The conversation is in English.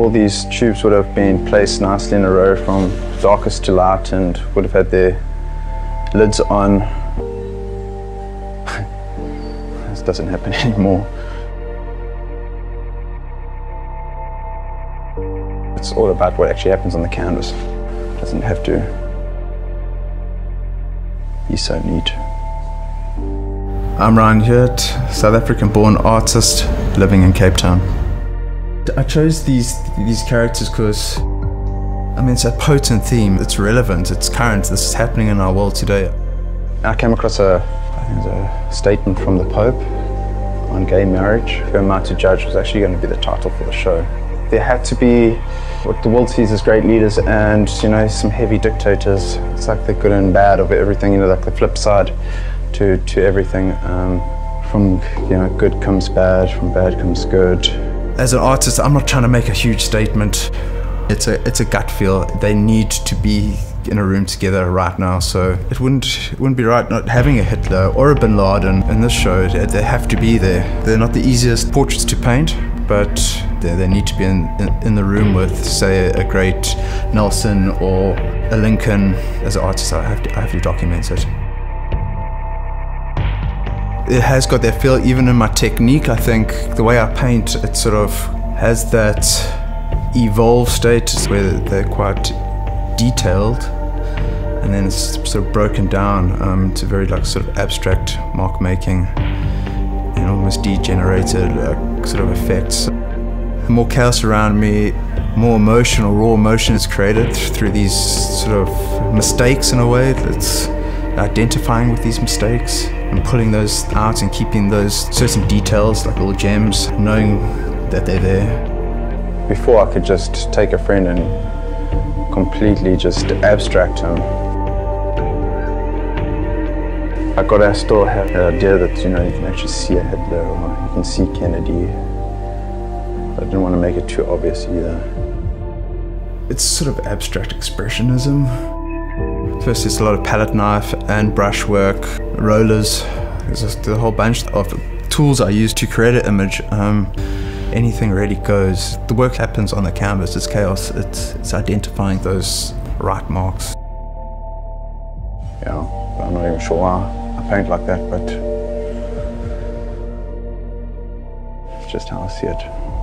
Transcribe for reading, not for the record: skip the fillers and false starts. all these tubes would have been placed nicely in a row from darkest to light and would have had their lids on. This doesn't happen anymore. It's all about what actually happens on the canvas. It doesn't have to be so neat. I'm Ryan Hewett, South African-born artist living in Cape Town. I chose these characters because, I mean, it's a potent theme. It's relevant, it's current, this is happening in our world today. I came across a statement from the Pope on gay marriage. Who Am I to Judge was actually going to be the title for the show. There had to be what the world sees as great leaders and, you know, some heavy dictators. It's like the good and bad of everything, you know, like the flip side to everything. From, you know, good comes bad, from bad comes good. As an artist, I'm not trying to make a huge statement. It's a gut feel. They need to be in a room together right now, so it wouldn't be right not having a Hitler or a Bin Laden in this show. They have to be there. They're not the easiest portraits to paint, but they need to be in the room with, say, a great Nelson or a Lincoln. As an artist, I have to document it. It has got that feel, even in my technique, I think. The way I paint, it sort of has that evolved state where they're quite detailed, and then it's sort of broken down to very, like, sort of abstract mark making and almost degenerated sort of effects. The more chaos around me, more emotional, raw emotion is created through these sort of mistakes in a way. That's identifying with these mistakes and pulling those out and keeping those certain details, like little gems, knowing that they're there. Before, I could just take a friend and completely just abstract him. I got to still have the idea that, you know, you can actually see a Hitler or you can see Kennedy. I didn't want to make it too obvious either. It's sort of abstract expressionism. First, there's a lot of palette knife and brush work, rollers. There's just a whole bunch of tools I use to create an image. Anything really goes. The work happens on the canvas. It's chaos. It's identifying those right marks. Yeah, I'm not even sure why I paint like that, but it's just how I see it.